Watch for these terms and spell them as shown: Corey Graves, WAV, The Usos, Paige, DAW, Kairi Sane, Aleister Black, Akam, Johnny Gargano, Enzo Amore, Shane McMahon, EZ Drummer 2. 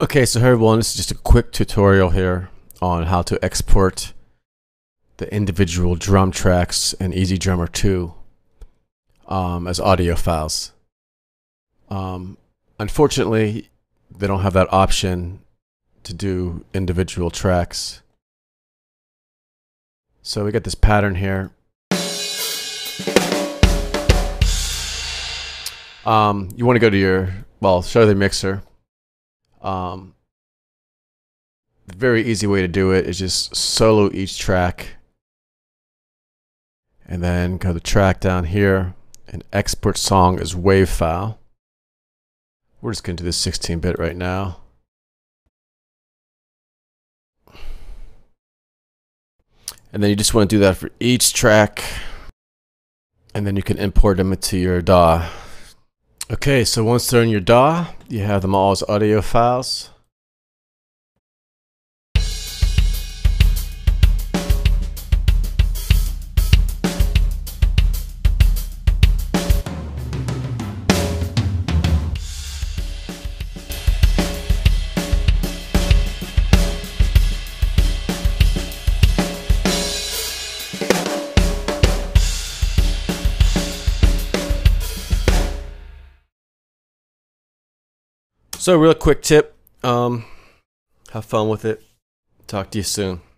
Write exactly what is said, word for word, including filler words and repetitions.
Okay, so hey everyone, this is just a quick tutorial here on how to export the individual drum tracks in Easy Drummer two um, as audio files. Um, unfortunately, they don't have that option to do individual tracks. So we get this pattern here. Um, you want to go to your, well, show the mixer. Um, the very easy way to do it is just solo each track and then go to track down here and export song as WAV file. We're just going to do this sixteen bit right now. And then you just want to do that for each track and then you can import them into your D A W. Okay, so once they're in your D A W, you have them all as audio files. So real quick tip, um, have fun with it, talk to you soon.